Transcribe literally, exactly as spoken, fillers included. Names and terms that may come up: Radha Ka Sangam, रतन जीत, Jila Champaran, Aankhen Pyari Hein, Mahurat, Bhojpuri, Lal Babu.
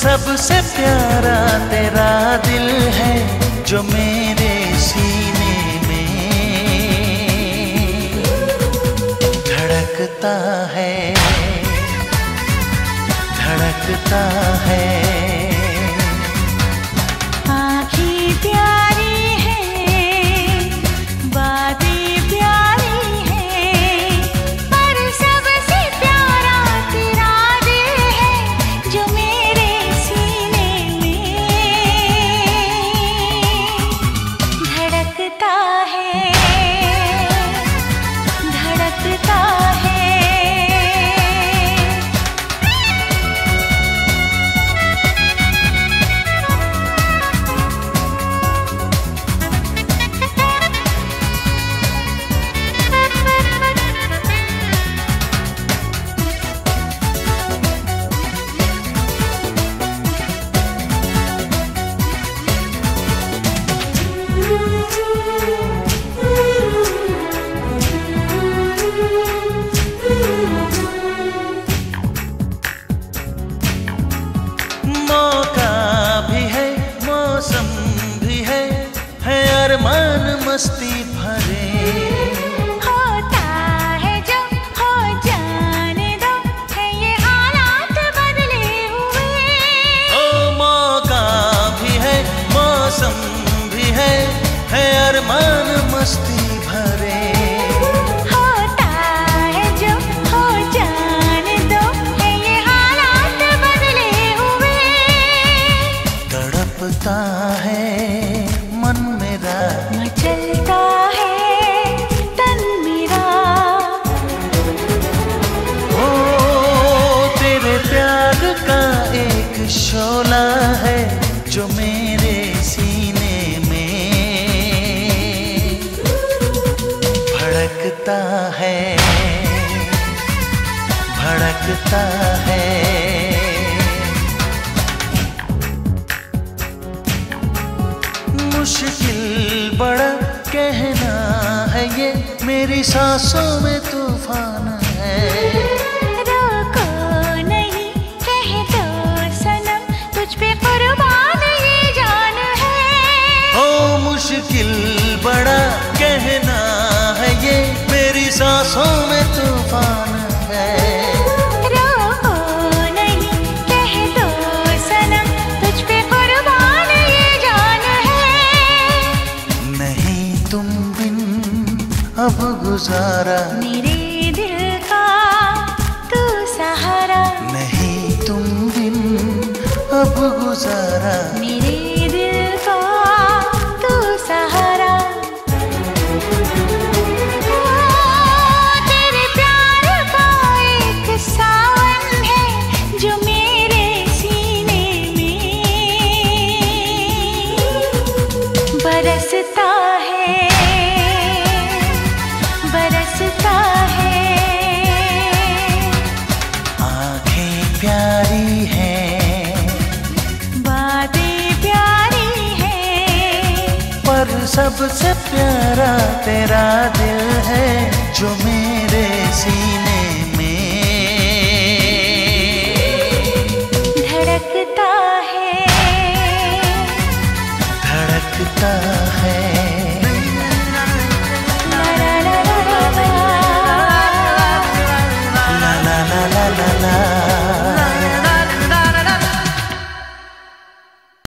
सबसे प्यारा तेरा दिल है जो मेरे सीने में धड़कता है, धड़कता है। मन मस्ती भरे होता है जो हो जाने दो, है ये हालात बदले हुए। ओ मौका भी है, मौसम भी है, है अरमान मस्ती भरे। होता है जो हो जाने दो, है ये हालात बदले हुए। तड़पता है मन मेरा, मचलता है तन मेरा, ओ तेरे प्यार का एक शोला है जो मेरे सीने में भड़कता है, भड़कता है। मुश्किल बड़ा कहना है ये, मेरी सांसों में तूफान है। रोको नहीं कह दो सनम, तुझ पे कुर्बान ये जान है। ओ मुश्किल बड़ा कहना है ये, मेरी सांसों में तूफान है। अब गुजारा मेरे दिल का तू सहारा, नहीं तुम बिन अब गुजारा मेरे दिल का तू सहारा। तेरे प्यार का एक सावन है जो मेरे सीने में बरसता है, बरसता है। आंखें प्यारी हैं, बातें प्यारी हैं, पर सबसे प्यारा तेरा दिल है जो